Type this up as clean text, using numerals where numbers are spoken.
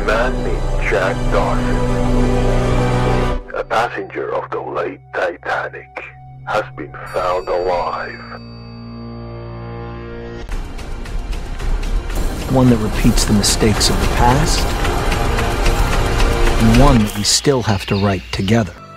a man named Jack Dawson, a passenger of the late Titanic, has been found alive. One that repeats the mistakes of the past, and one that we still have to right together.